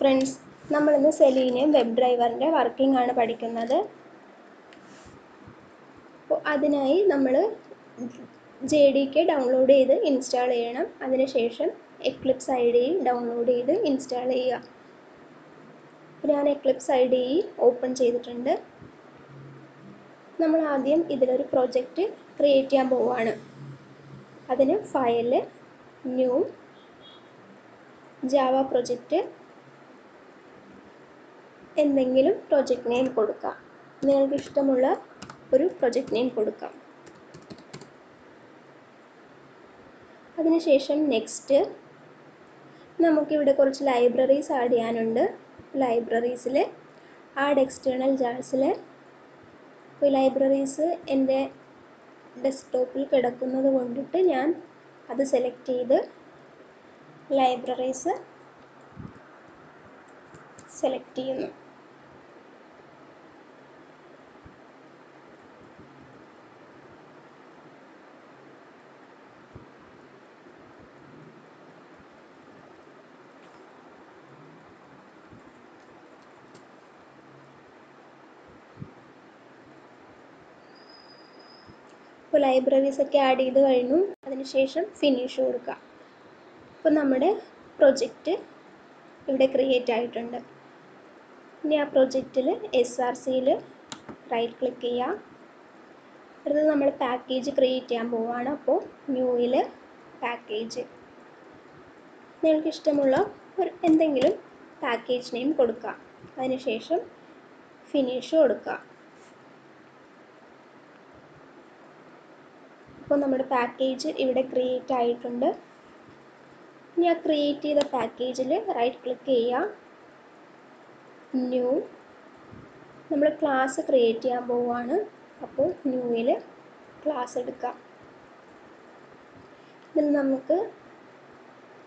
friends, നമ്മൾ ഇന്ന് selenium web ഡ്രൈവറിന്റെ working ആണ് പഠിക്കുന്നത്. അപ്പോൾ അതിനായി നമ്മൾ JDK ഡൗൺലോഡ് ചെയ്ത് ഇൻസ്റ്റാൾ ചെയ്യണം. അതിനുശേഷം എക്ലിപ്സ് IDE ഡൗൺലോഡ് ചെയ്ത് ഇൻസ്റ്റാൾ ചെയ്യുക. ഞാൻ എക്ലിപ്സ് IDE ഓപ്പൺ ചെയ്തിട്ടുണ്ട്. നമ്മൾ ആദ്യം ഇതിലൊരു പ്രോജക്റ്റ് ക്രിയേറ്റ് ചെയ്യാൻ പോവാണ്. അതിന് ഫയൽ ന്യൂ ജാവ പ്രോജക്റ്റ് എന്തെങ്കിലും പ്രോജക്റ്റ് നെയിം കൊടുക്കാം. നിങ്ങൾക്ക് ഇഷ്ടമുള്ള ഒരു പ്രോജക്റ്റ് നെയിം കൊടുക്കാം. അതിനുശേഷം നെക്സ്റ്റ്. നമുക്കിവിടെ കുറച്ച് ലൈബ്രറീസ് ആഡ് ചെയ്യാനുണ്ട്. ലൈബ്രറീസിൽ ആഡ് എക്സ്റ്റേണൽ ജാർസിൽ ലൈബ്രറീസ് എൻ്റെ ഡെസ്ക്ടോപ്പിൽ കിടക്കുന്നത് കൊണ്ടിട്ട് ഞാൻ അത് സെലക്ട് ചെയ്ത് ലൈബ്രറീസ് സെലക്ട് ചെയ്യുന്നു. ഇപ്പോൾ ലൈബ്രറീസൊക്കെ ആഡ് ചെയ്ത് കഴിഞ്ഞു. അതിനുശേഷം ഫിനിഷ് കൊടുക്കുക. അപ്പോൾ നമ്മുടെ പ്രൊജക്റ്റ് ഇവിടെ ക്രിയേറ്റ് ആയിട്ടുണ്ട്. ഇനി ആ പ്രൊജക്റ്റിൽ SRCയിൽ റൈറ്റ് ക്ലിക്ക് ചെയ്യുക. അടുത്തത് നമ്മൾ പാക്കേജ് ക്രിയേറ്റ് ചെയ്യാൻ പോവുകയാണ്. അപ്പോൾ ന്യൂയിൽ പാക്കേജ് നിങ്ങൾക്ക് ഇഷ്ടമുള്ള ഒരു എന്തെങ്കിലും പാക്കേജ് നെയിം കൊടുക്കുക. അതിനുശേഷം ഫിനിഷ് കൊടുക്കുക. അപ്പോൾ നമ്മുടെ പാക്കേജ് ഇവിടെ ക്രിയേറ്റ് ആയിട്ടുണ്ട്. ഇനി ആ ക്രിയേറ്റ് ചെയ്ത പാക്കേജിൽ റൈറ്റ് ക്ലിക്ക് ചെയ്യുക. ന്യൂ. നമ്മൾ ക്ലാസ് ക്രിയേറ്റ് ചെയ്യാൻ പോവുകയാണ്. അപ്പോൾ ന്യൂവിൽ ക്ലാസ് എടുക്കുക. ഇതിൽ നമുക്ക്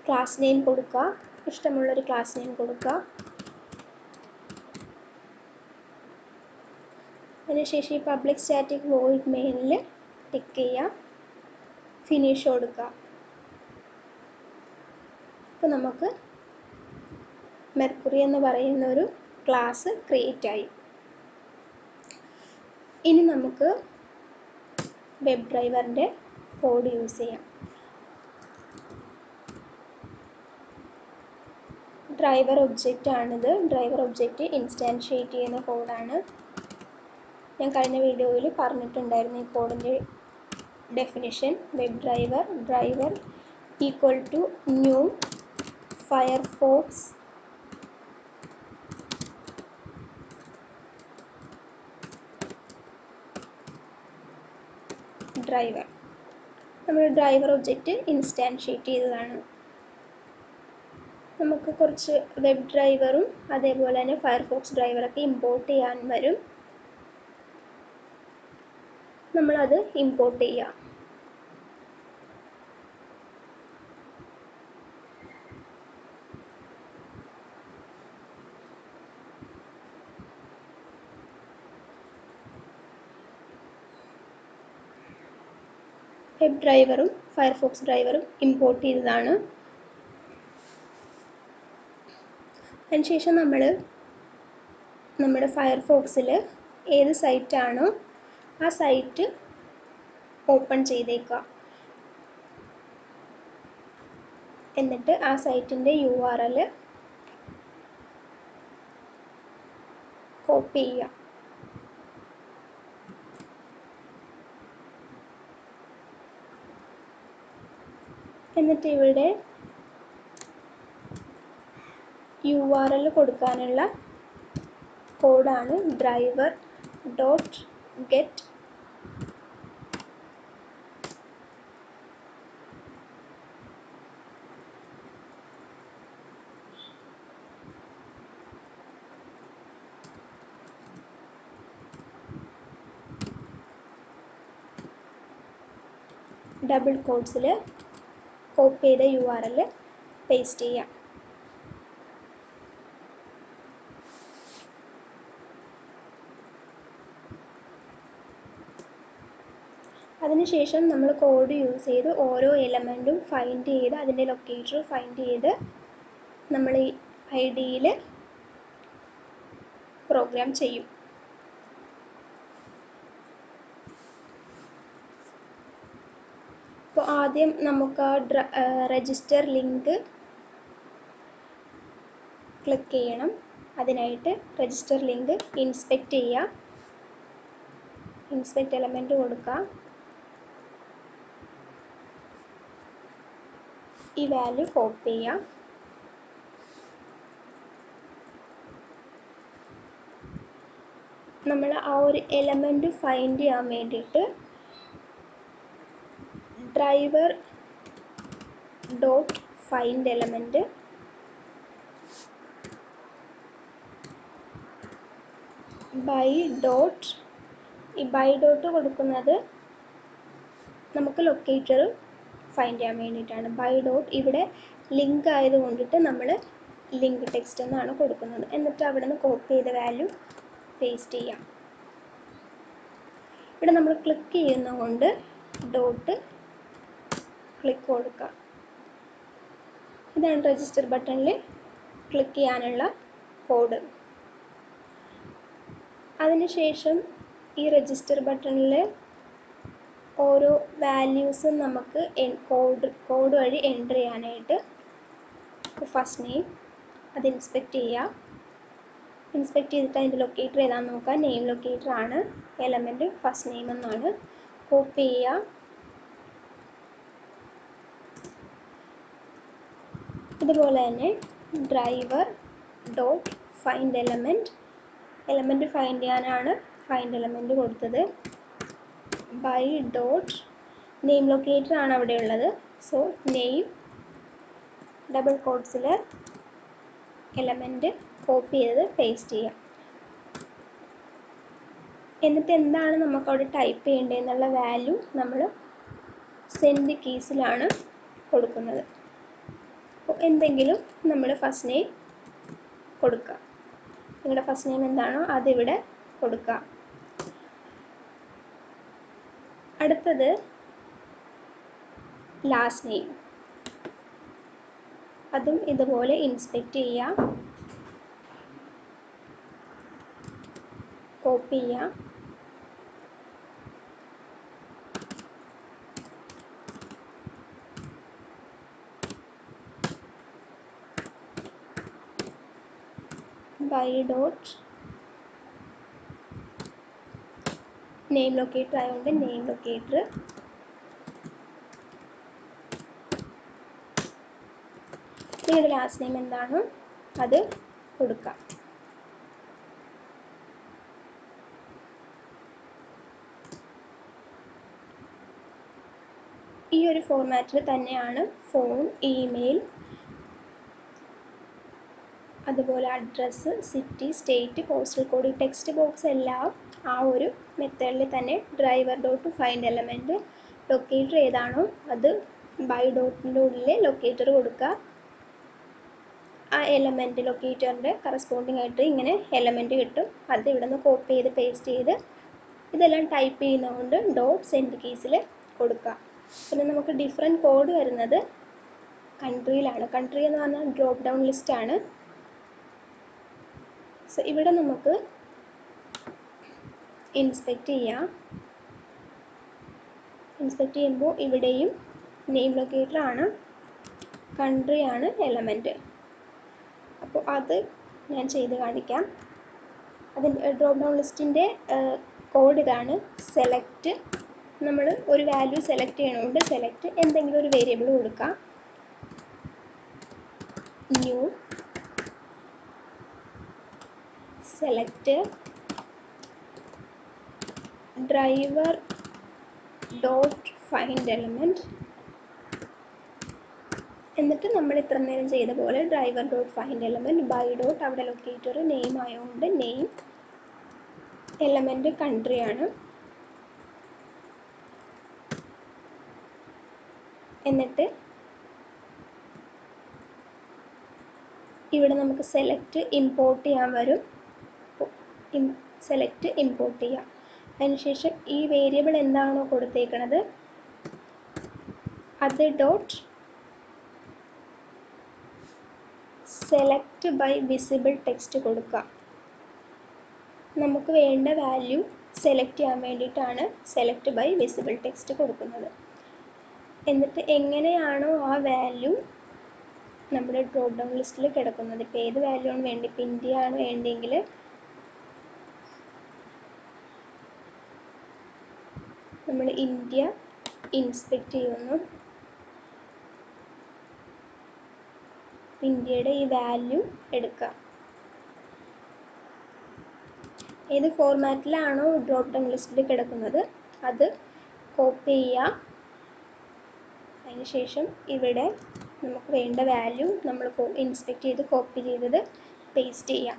ക്ലാസ് നെയിം കൊടുക്കുക. ഇഷ്ടമുള്ളൊരു ക്ലാസ് നെയിം കൊടുക്കുക. അതിനുശേഷം ഈ പബ്ലിക് സ്റ്റാറ്റിക് വോയിഡ് മെയിനിൽ ടിക്ക് ചെയ്യുക. ഫിനിഷ് കൊടുക്കുക. അപ്പോൾ നമുക്ക് മെർക്കുറി എന്ന് പറയുന്ന ഒരു ക്ലാസ് ക്രിയേറ്റ് ആയി. ഇനി നമുക്ക് വെബ് ഡ്രൈവറിൻ്റെ കോഡ് യൂസ് ചെയ്യാം. ഡ്രൈവർ ഒബ്ജക്റ്റ് ആണിത്. ഡ്രൈവർ ഒബ്ജക്റ്റ് ഇൻസ്റ്റാൻഷ്യേറ്റ് ചെയ്യുന്ന കോഡാണ്. ഞാൻ കഴിഞ്ഞ വീഡിയോയിൽ പറഞ്ഞിട്ടുണ്ടായിരുന്നു ഈ കോഡിൻ്റെ definition. WebDriver driver = new Firefox driver. നമ്മൾ ഡ്രൈവർ ഒബ്ജക്റ്റ് ഇൻസ്റ്റാൻഷ്യേറ്റ് ചെയ്തതാണ്. നമുക്ക് കുറച്ച് വെബ് ഡ്രൈവറും അതേപോലെ തന്നെ ഫയർഫോക്സ് ഡ്രൈവറൊക്കെ ഇമ്പോർട്ട് ചെയ്യാൻ വരും. നമ്മളത് ഇമ്പോർട്ട് ചെയ്യുക. വെബ് ഡ്രൈവറും ഫയർഫോക്സ് ഡ്രൈവറും ഇമ്പോർട്ട് ചെയ്തതാണ്. അതിനുശേഷം നമ്മൾ നമ്മുടെ ഫയർഫോക്സിൽ ഏത് സൈറ്റാണോ ആ സൈറ്റ് ഓപ്പൺ ചെയ്തേക്കുക. എന്നിട്ട് ആ സൈറ്റിൻ്റെ URL കോപ്പി ചെയ്യുക. എന്നിട്ട് ഇവിടെ URL കൊടുക്കാനുള്ള കോഡാണ് driver.get കോപ്പി ചെയ്ത URL പേസ്റ്റ് ചെയ്യാം. അതിനുശേഷം നമ്മൾ കോഡ് യൂസ് ചെയ്ത് ഓരോ എലമെൻറ്റും ഫൈൻഡ് ചെയ്ത് അതിൻ്റെ ലൊക്കേറ്റർ ഫൈൻഡ് ചെയ്ത് നമ്മൾ ഈ ഐഡിയിൽ പ്രോഗ്രാം ചെയ്യും. അപ്പോൾ ആദ്യം നമുക്ക് രജിസ്റ്റർ ലിങ്ക് ക്ലിക്ക് ചെയ്യണം. അതിനായിട്ട് രജിസ്റ്റർ ലിങ്ക് ഇൻസ്പെക്റ്റ് ചെയ്യുക, ഇൻസ്പെക്റ്റ് എലമെൻറ്റ് കൊടുക്കുക. ഈ വാല്യൂ കോപ്പി ചെയ്യാം. നമ്മൾ ആ ഒരു എലമെൻറ്റ് ഫൈൻഡ് ചെയ്യാൻ വേണ്ടിയിട്ട് driver dot find element by dot, ഈ ബൈ ഡോട്ട് കൊടുക്കുന്നത് നമുക്ക് ലൊക്കേറ്റർ ഫൈൻഡ് ചെയ്യാൻ വേണ്ടിയിട്ടാണ്. ബൈ ഡോട്ട് ഇവിടെ ലിങ്ക് ആയത് കൊണ്ടിട്ട് നമ്മൾ ലിങ്ക് ടെക്സ്റ്റ് എന്നാണ് കൊടുക്കുന്നത്. എന്നിട്ട് അവിടെ നിന്ന് കോപ്പി ചെയ്ത വാല്യൂ പേസ്റ്റ് ചെയ്യാം. ഇവിടെ നമ്മൾ ക്ലിക്ക് ചെയ്യുന്നതുകൊണ്ട് ഡോട്ട് ക്ലിക്ക് കൊടുക്കുക. ഇതാണ് രജിസ്റ്റർ ബട്ടണിൽ ക്ലിക്ക് ചെയ്യാനുള്ള കോഡ്. അതിനുശേഷം ഈ രജിസ്റ്റർ ബട്ടണിൽ ഓരോ വാല്യൂസും നമുക്ക് കോഡ് വഴി എൻ്റർ ചെയ്യാനായിട്ട്, ഫസ്റ്റ് നെയിം അത് ഇൻസ്പെക്റ്റ് ചെയ്യുക. ഇൻസ്പെക്റ്റ് ചെയ്തിട്ട് അതിൻ്റെ ലൊക്കേറ്റർ ഏതാണെന്ന് നോക്കുക. നെയിം ലൊക്കേറ്റർ ആണ്, എലമെൻറ്റ് ഫസ്റ്റ് നെയിം എന്നാണ്. കോപ്പി ചെയ്യുക. ഇതുപോലെ തന്നെ driver dot find element, element find ചെയ്യാനാണ് ഫൈൻഡ് എലമെൻറ്റ് കൊടുത്തത്. ബൈ ഡോട്ട് നെയിം ലൊക്കേറ്റർ ആണ് അവിടെ ഉള്ളത്. സോ നെയിം ഡബിൾ കോട്ട്സിൽ എലമെൻറ്റ് കോപ്പി ചെയ്ത് പേസ്റ്റ് ചെയ്യാം. എന്നിട്ട് എന്താണ് നമുക്ക് അവിടെ ടൈപ്പ് ചെയ്യേണ്ടതെന്നുള്ള വാല്യൂ നമ്മൾ സെൻഡ് കീസിലാണ് കൊടുക്കുന്നത്. അപ്പോൾ എന്തെങ്കിലും നമ്മൾ ഫസ്റ്റ് നെയിം കൊടുക്കുക, നിങ്ങളുടെ ഫസ്റ്റ് നെയിം എന്താണോ അതിവിടെ കൊടുക്കുക. അടുത്തത് ലാസ്റ്റ് നെയിം, അതും ഇതുപോലെ ഇൻസ്പെക്റ്റ് ചെയ്യാം, കോപ്പി ചെയ്യാം. ബൈ ഡോട്ട് നെയിം ലൊക്കേറ്റർ ആയതുകൊണ്ട് നെയിം ലൊക്കേറ്റർ നിങ്ങളുടെ ലാസ്റ്റ് നെയിം എന്താണോ അത് കൊടുക്കാം. ഈ ഒരു ഫോർമാറ്റിൽ തന്നെയാണ് ഫോൺ, ഇമെയിൽ, അതുപോലെ address, city, state, postal code, text box എല്ലാം ആ ഒരു മെത്തേഡിൽ തന്നെ driver dot find element, locator ഏതാണോ അത് ബൈ ഡോട്ടിൻ്റെ ഉള്ളിൽ ലൊക്കേറ്റർ കൊടുക്കുക. ആ എലമെൻറ്റ് ലൊക്കേറ്ററിൻ്റെ കറസ്പോണ്ടിങ് ആയിട്ട് ഇങ്ങനെ എലമെൻറ്റ് കിട്ടും. അത് ഇവിടെ നിന്ന് കോപ്പി ചെയ്ത് പേസ്റ്റ് ചെയ്ത് ഇതെല്ലാം ടൈപ്പ് ചെയ്യുന്നതുകൊണ്ട് ഡോട്ട് സെൻഡ് കീസിൽ കൊടുക്കുക. പിന്നെ നമുക്ക് ഡിഫറെൻറ്റ് കോഡ് വരുന്നത് കൺട്രിയിലാണ്. കൺട്രി എന്ന് പറഞ്ഞാൽ ഡ്രോപ്പ് ഡൗൺ ലിസ്റ്റാണ്. സോ ഇവിടെ നമുക്ക് ഇൻസ്പെക്റ്റ് ചെയ്യാം. ഇൻസ്പെക്റ്റ് ചെയ്യുമ്പോൾ ഇവിടെയും നെയിം ലൊക്കേറ്ററാണ്, കൺട്രിയാണ് എലമെൻറ്റ്. അപ്പോൾ അത് ഞാൻ ചെയ്ത് കാണിക്കാം. അതിൻ്റെ ഡ്രോപ്പ് ഡൗൺ ലിസ്റ്റിൻ്റെ കോഡ് ഇതാണ്. സെലക്ട്, നമ്മൾ ഒരു വാല്യൂ സെലക്ട് ചെയ്യണോണ്ട് സെലക്ട് എന്തെങ്കിലും ഒരു വേരിയബിൾ കൊടുക്കാം. New select driver dot find element. എന്നിട്ട് നമ്മൾ ഇത്ര നേരം ചെയ്ത പോലെ driver dot find element by dot അവിടെ ലൊക്കേറ്റർ നെയിം ആയതുകൊണ്ട് നെയിം, എലമെൻറ്റ് കൺട്രിയാണ്. എന്നിട്ട് ഇവിടെ നമുക്ക് സെലക്ട് ഇമ്പോർട്ട് ചെയ്യാൻ വരും. സെലക്ട് ഇമ്പോർട്ട് ചെയ്യാം. അതിനുശേഷം ഈ വേരിയബിൾ എന്താണോ കൊടുത്തേക്കണത് അത് dot select by visible text കൊടുക്കുക. നമുക്ക് വേണ്ട വാല്യൂ സെലക്ട് ചെയ്യാൻ വേണ്ടിയിട്ടാണ് സെലക്ട് ബൈ വിസിബിൾ ടെക്സ്റ്റ് കൊടുക്കുന്നത്. എന്നിട്ട് എങ്ങനെയാണോ ആ വാല്യൂ നമ്മുടെ ഡ്രോപ്പ് ഡൗൺ ലിസ്റ്റിൽ കിടക്കുന്നത്, ഇപ്പോൾ ഏത് വാല്യൂ ആണ് വേണ്ടി, ഇപ്പോൾ ഇന്ത്യ ആണ് വേണ്ടിയെങ്കിൽ നമ്മൾ ഇന്ത്യ ഇൻസ്പെക്റ്റ് ചെയ്യുന്നു. ഇന്ത്യയുടെ ഈ വാല്യൂ എടുക്കുക. ഏത് ഫോർമാറ്റിലാണോ ഡ്രോപ്പ് ഡൗൺ ലിസ്റ്റിൽ കിടക്കുന്നത് അത് കോപ്പി ചെയ്യുക. അതിനുശേഷം ഇവിടെ നമുക്ക് വേണ്ട വാല്യൂ നമ്മൾ ഇൻസ്പെക്റ്റ് ചെയ്ത് കോപ്പി ചെയ്തത് പേസ്റ്റ് ചെയ്യുക.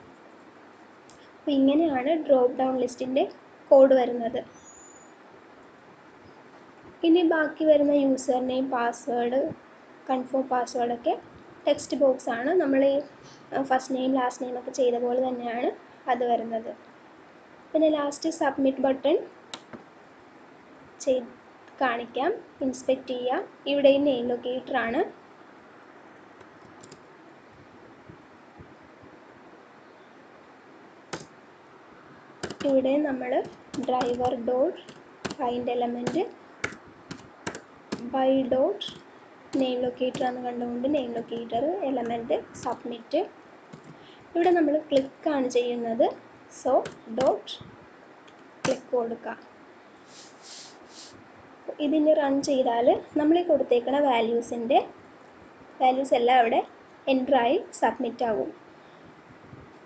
അപ്പോൾ ഇങ്ങനെയാണ് ഡ്രോപ്പ് ഡൗൺ ലിസ്റ്റിൻ്റെ കോഡ് വരുന്നത്. ഇനി ബാക്കി വരുന്ന യൂസർ നെയിം, പാസ്വേഡ്, കൺഫേം പാസ്വേഡൊക്കെ ടെക്സ്റ്റ് ബോക്സ് ആണ്. നമ്മൾ ഈ ഫസ്റ്റ് നെയിം ലാസ്റ്റ് നെയിം ഒക്കെ ചെയ്ത പോലെ തന്നെയാണ് അത് വരുന്നത്. പിന്നെ ലാസ്റ്റ് സബ്മിറ്റ് ബട്ടൺ ചെയ്ത് കാണിക്കാം. ഇൻസ്പെക്റ്റ് ചെയ്യുക. ഇവിടെ ഈ നെയിം ലൊക്കേറ്ററാണ്. ഇവിടെ നമ്മൾ driver dot find element by dot name ലൊക്കേറ്ററാണെന്ന് കണ്ടുകൊണ്ട് നെയിം ലൊക്കേറ്റർ എലമെൻറ്റ് സബ്മിറ്റ്. ഇവിടെ നമ്മൾ ക്ലിക്കാണ് ചെയ്യുന്നത്. സോ ഡോട്ട് ക്ലിക്ക് കൊടുക്കുക. ഇതിന് റൺ ചെയ്താൽ നമ്മൾ കൊടുത്തേക്കുന്ന വാല്യൂസ് എല്ലാം അവിടെ എൻ്ററായി സബ്മിറ്റ് ആകും.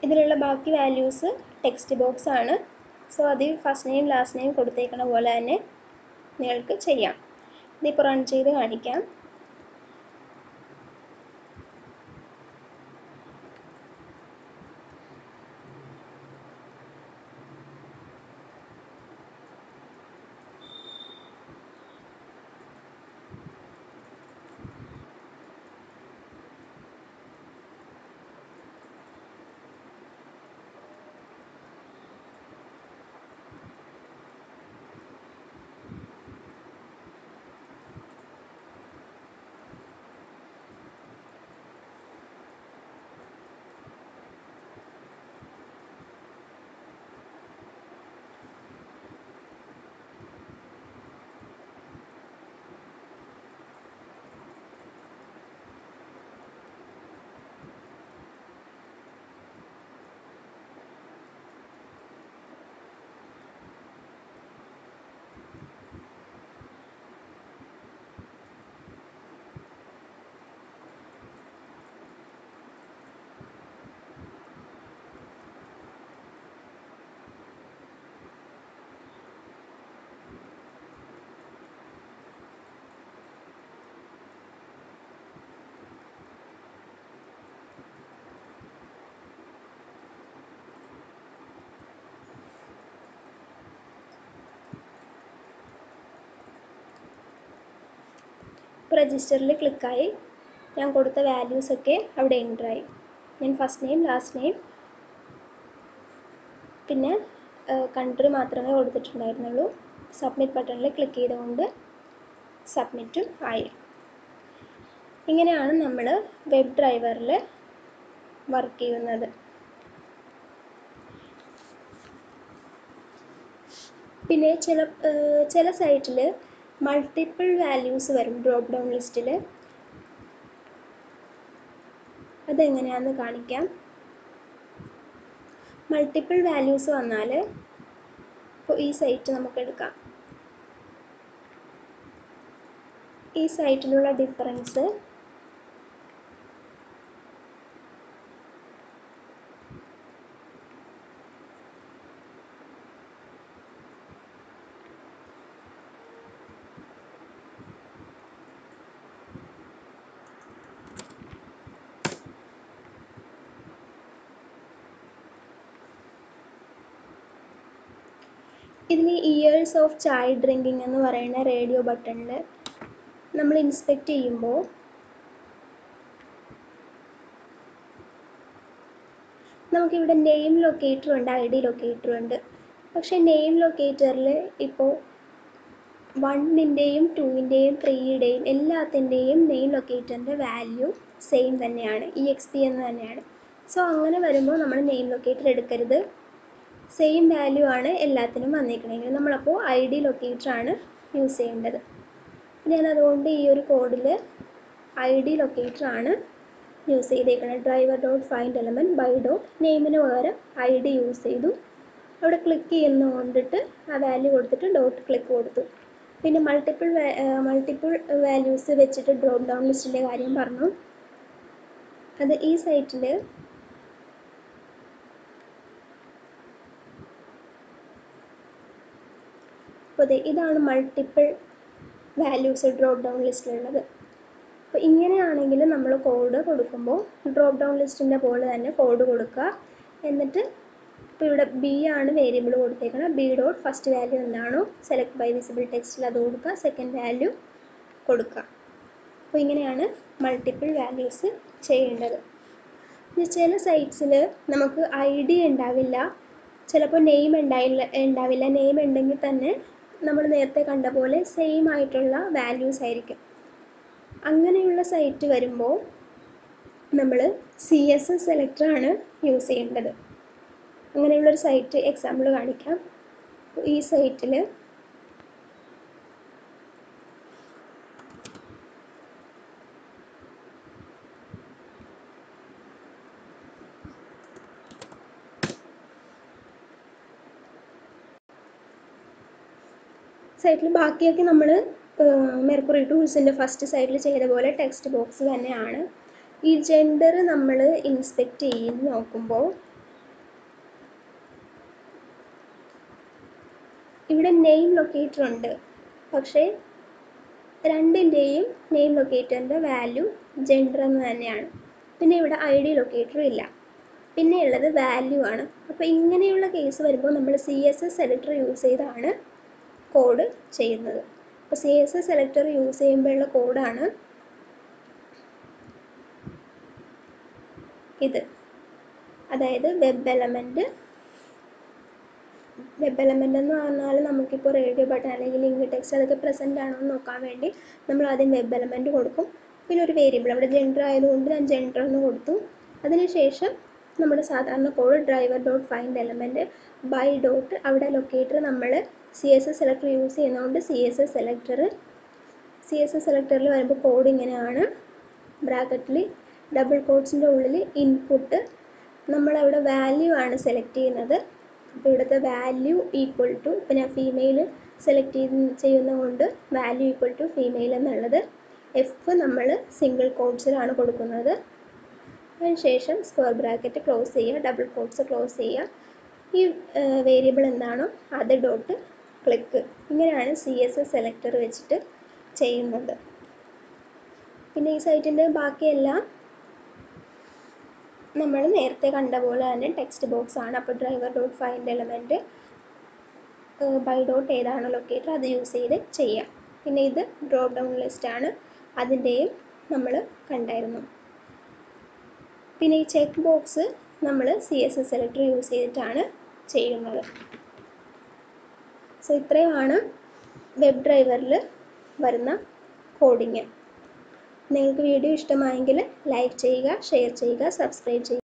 ഇതിലുള്ള ബാക്കി വാല്യൂസ് ടെക്സ്റ്റ് ബോക്സ് ആണ്. സോ അത് ഫസ്റ്റ് നെയിം ലാസ്റ്റ് നെയിം കൊടുത്തേക്കുന്ന പോലെ തന്നെ നിങ്ങൾക്ക് ചെയ്യാം. ഇതിപ്പോൾ റൺ ചെയ്ത് കാണിക്കാം. രജിസ്റ്ററിൽ ക്ലിക്കായി. ഞാൻ കൊടുത്ത വാല്യൂസൊക്കെ അവിടെ എൻ്ററായി. ഞാൻ ഫസ്റ്റ് നെയിം ലാസ്റ്റ് നെയിം പിന്നെ കൺട്രി മാത്രമേ കൊടുത്തിട്ടുണ്ടായിരുന്നുള്ളൂ. സബ്മിറ്റ് ബട്ടണിൽ ക്ലിക്ക് ചെയ്തുകൊണ്ട് സബ്മിറ്റും ആയി. ഇങ്ങനെയാണ് നമ്മൾ വെബ് ഡ്രൈവറിൽ വർക്ക് ചെയ്യുന്നത്. പിന്നെ ചില സൈറ്റിൽ മൾട്ടിപ്പിൾ വാല്യൂസ് വരും ഡ്രോപ്പ് ഡൗൺ ലിസ്റ്റിൽ. അതെങ്ങനെയാണെന്ന് കാണിക്കാം. മൾട്ടിപ്പിൾ വാല്യൂസ് വന്നാൽ ഇപ്പോൾ ഈ സൈറ്റ് നമുക്ക് എടുക്കാം. ഈ സൈറ്റിലുള്ള ഡിഫറൻസ് ഇതിന് ഇയേഴ്സ് ഓഫ് ചൈൽഡ് ഡ്രിങ്കിങ് എന്ന് പറയുന്ന റേഡിയോ ബട്ടണിൽ നമ്മൾ ഇൻസ്പെക്റ്റ് ചെയ്യുമ്പോൾ നമുക്കിവിടെ നെയിം ലൊക്കേറ്ററുണ്ട്, ഐ ഡി ലൊക്കേറ്ററുണ്ട്. പക്ഷേ നെയിം ലൊക്കേറ്ററിൽ ഇപ്പോൾ വണ്ണിൻ്റെയും ടൂവിൻ്റെയും ത്രീയുടെയും എല്ലാത്തിൻ്റെയും നെയിം ലൊക്കേറ്ററിൻ്റെ വാല്യൂ സെയിം തന്നെയാണ്, EXP എന്ന് തന്നെയാണ്. സോ അങ്ങനെ വരുമ്പോൾ നമ്മൾ നെയിം ലൊക്കേറ്റർ എടുക്കരുത്. സെയിം വാല്യൂ ആണ് എല്ലാത്തിനും വന്നിരിക്കണമെങ്കിൽ നമ്മളപ്പോൾ ID ലൊക്കേറ്ററാണ് യൂസ് ചെയ്യേണ്ടത്. ഞാനതുകൊണ്ട് ഈ ഒരു കോഡിൽ ID ലൊക്കേറ്ററാണ് യൂസ് ചെയ്തേക്കുന്നത്. Driver dot find element by dot നെയിമിന് പകരം ID യൂസ് ചെയ്തു. അവിടെ ക്ലിക്ക് ചെയ്യുന്നതുകൊണ്ടിട്ട് ആ വാല്യൂ കൊടുത്തിട്ട് ഡോട്ട് ക്ലിക്ക് കൊടുത്തു. പിന്നെ മൾട്ടിപ്പിൾ വാല്യൂസ് വെച്ചിട്ട് ഡ്രോപ്പ് ഡൗൺ ലിസ്റ്റിൻ്റെ കാര്യം പറഞ്ഞു. അത് ഈ സൈറ്റിൽ അപ്പോൾ ഇതാണ് മൾട്ടിപ്പിൾ വാല്യൂസ് ഡ്രോപ്പ് ഡൗൺ ലിസ്റ്റിലുള്ളത്. അപ്പോൾ ഇങ്ങനെയാണെങ്കിൽ നമ്മൾ കോഡ് കൊടുക്കുമ്പോൾ ഡ്രോപ്പ് ഡൗൺ ലിസ്റ്റിൻ്റെ പോലെ തന്നെ കോഡ് കൊടുക്കുക. എന്നിട്ട് ഇപ്പോൾ ഇവിടെ B ആണ് വേരിയബിൾ കൊടുത്തേക്കുന്നത്. B ഡോട്ട് ഫസ്റ്റ് വാല്യൂ എന്താണോ സെലക്ട് ബൈ വിസിബിൾ ടെക്സ്റ്റിൽ അത് കൊടുക്കുക, സെക്കൻഡ് വാല്യൂ കൊടുക്കുക. അപ്പോൾ ഇങ്ങനെയാണ് മൾട്ടിപ്പിൾ വാല്യൂസ് ചെയ്യേണ്ടത്. ചില സൈറ്റ്സിൽ നമുക്ക് ID ഉണ്ടാവില്ല, ചിലപ്പോൾ നെയിം ഉണ്ടാവില്ല. നെയിം ഉണ്ടെങ്കിൽ തന്നെ നമ്മൾ നേരത്തെ കണ്ട പോലെ സെയിം ആയിട്ടുള്ള വാല്യൂസ് ആയിരിക്കും. അങ്ങനെയുള്ള സൈറ്റ് വരുമ്പോൾ നമ്മൾ CSS സെലക്ടറാണ് യൂസ് ചെയ്യേണ്ടത്. അങ്ങനെയുള്ളൊരു സൈറ്റ് എക്സാമ്പിൾ കാണിക്കാം. ഈ സൈറ്റിൽ ബാക്കിയൊക്കെ നമ്മൾ മെർക്കുറി ടൂൾസിൻ്റെ ഫസ്റ്റ് സൈഡിൽ ചെയ്ത പോലെ ടെക്സ്റ്റ് ബോക്സ് തന്നെയാണ്. ഈ ജെൻഡർ നമ്മൾ ഇൻസ്പെക്റ്റ് ചെയ്ത് നോക്കുമ്പോൾ ഇവിടെ നെയിം ലൊക്കേറ്റർ ഉണ്ട്, പക്ഷേ രണ്ടിൻ്റെയും നെയിം ലൊക്കേറ്ററിൻ്റെ വാല്യൂ ജെൻഡർ എന്ന് തന്നെയാണ്. പിന്നെ ഇവിടെ ID ലൊക്കേറ്ററും ഇല്ല, പിന്നെ ഉള്ളത് വാല്യൂ ആണ്. അപ്പോൾ ഇങ്ങനെയുള്ള കേസ് വരുമ്പോൾ നമ്മൾ CSS സെലക്ടർ യൂസ് ചെയ്താണ് കോഡ് ചെയ്യുന്നത്. അപ്പോൾ CSS സെലക്ടർ യൂസ് ചെയ്യുമ്പോഴുള്ള കോഡാണ് ഇത്. അതായത് വെബ് എലമെൻറ്റ് എന്ന് പറഞ്ഞാൽ നമുക്കിപ്പോൾ റേഡിയോ ബട്ടൺ അല്ലെങ്കിൽ ലിങ്ക് ടെക്സ്റ്റ് അതൊക്കെ പ്രസൻ്റ് ആണോ എന്ന് നോക്കാൻ വേണ്ടി നമ്മൾ ആദ്യം വെബ് എലമെൻറ്റ് കൊടുക്കും. പിന്നെ ഒരു വേരിയബിൾ, അവിടെ ജെൻഡർ ആയതുകൊണ്ട് ഞാൻ ജെൻഡർ എന്ന് കൊടുത്തു. അതിനുശേഷം നമ്മുടെ സാധാരണ code driver dot find element by dot, അവിടെ ലൊക്കേറ്റർ നമ്മൾ CSS സെലക്ടർ യൂസ് ചെയ്യുന്നതുകൊണ്ട് CSS സെലക്ടറിൽ വരുമ്പോൾ കോഡ് ഇങ്ങനെയാണ്. ബ്രാക്കറ്റിൽ ഡബിൾ കോഡ്സിൻ്റെ ഉള്ളിൽ ഇൻപുട്ട്, നമ്മളവിടെ വാല്യൂ ആണ് സെലക്ട് ചെയ്യുന്നത്. അപ്പോൾ ഇവിടുത്തെ വാല്യൂ ഈക്വൽ ടു, പിന്നെ ഫീമെയിൽ സെലക്ട് ചെയ്യുന്നതുകൊണ്ട് വാല്യൂ ഈക്വൽ ടു ഫീമെയിൽ എന്നുള്ളത്. F നമ്മൾ സിംഗിൾ കോഡ്സിലാണ് കൊടുക്കുന്നത്. അതിനുശേഷം സ്ക്വയർ ബ്രാക്കറ്റ് ക്ലോസ് ചെയ്യുക, ഡബിൾ കോഡ്സ് ക്ലോസ് ചെയ്യുക. ഈ വേരിയബിൾ എന്താണോ അത് ഡോട്ട് ക്ലിക്ക്. ഇങ്ങനെയാണ് CSS സെലക്ടർ വെച്ചിട്ട് ചെയ്യുന്നത്. പിന്നെ ഈ സൈറ്റിൻ്റെ ബാക്കിയെല്ലാം നമ്മൾ നേരത്തെ കണ്ട പോലെ തന്നെ ടെക്സ്റ്റ് ബോക്സ് ആണ്. അപ്പോൾ driver dot find element by dot ഏതാണോ ലൊക്കേറ്റർ അത് യൂസ് ചെയ്ത് ചെയ്യാം. പിന്നെ ഇത് ഡ്രോപ്പ് ഡൗൺ ലിസ്റ്റാണ്, അതിൻ്റെയും നമ്മൾ കണ്ടായിരുന്നു. പിന്നെ ഈ ചെക്ക് ബോക്സ് നമ്മൾ CSS സെലക്ടർ യൂസ് ചെയ്തിട്ടാണ് ചെയ്യുന്നത്. സോ ഇത്രയുമാണ് വെബ് ഡ്രൈവറിൽ വരുന്ന കോഡിങ്. നിങ്ങൾക്ക് വീഡിയോ ഇഷ്ടമായെങ്കിൽ ലൈക്ക് ചെയ്യുക, ഷെയർ ചെയ്യുക, സബ്സ്ക്രൈബ് ചെയ്യുക.